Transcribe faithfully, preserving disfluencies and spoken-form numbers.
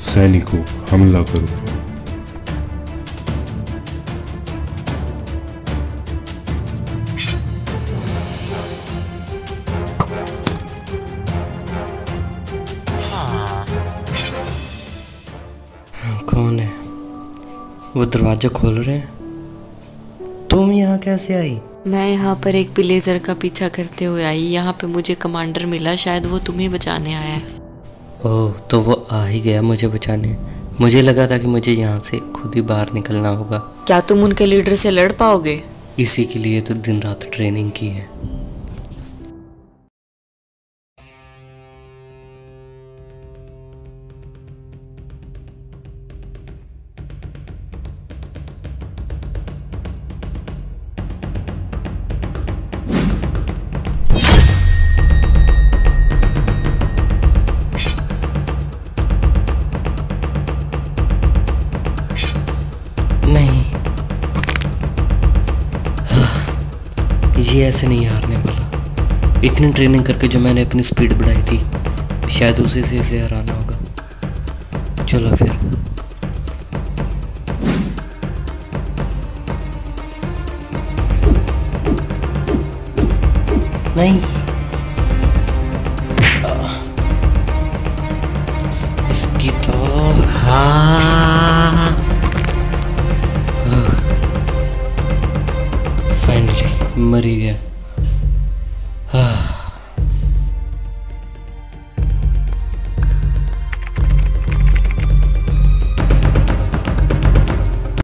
सैनिकों हमला करो। कौन है वो? दरवाजा खोल रहे हैं। तुम यहाँ कैसे आई? मैं यहाँ पर एक पिलेजर का पीछा करते हुए आई। यहाँ पे मुझे कमांडर मिला, शायद वो तुम्हें बचाने आया है। ओह, तो वो आ ही गया मुझे बचाने। मुझे लगा था कि मुझे यहाँ से खुद ही बाहर निकलना होगा। क्या तुम उनके लीडर से लड़ पाओगे? इसी के लिए तो दिन रात ट्रेनिंग की है। ये ऐसे नहीं हारने वाला। इतनी ट्रेनिंग करके जो मैंने अपनी स्पीड बढ़ाई थी, शायद उसी से इसे हराना होगा। चलो फिर। नहीं, इसकी तो हाँ, फाइनली मर गया।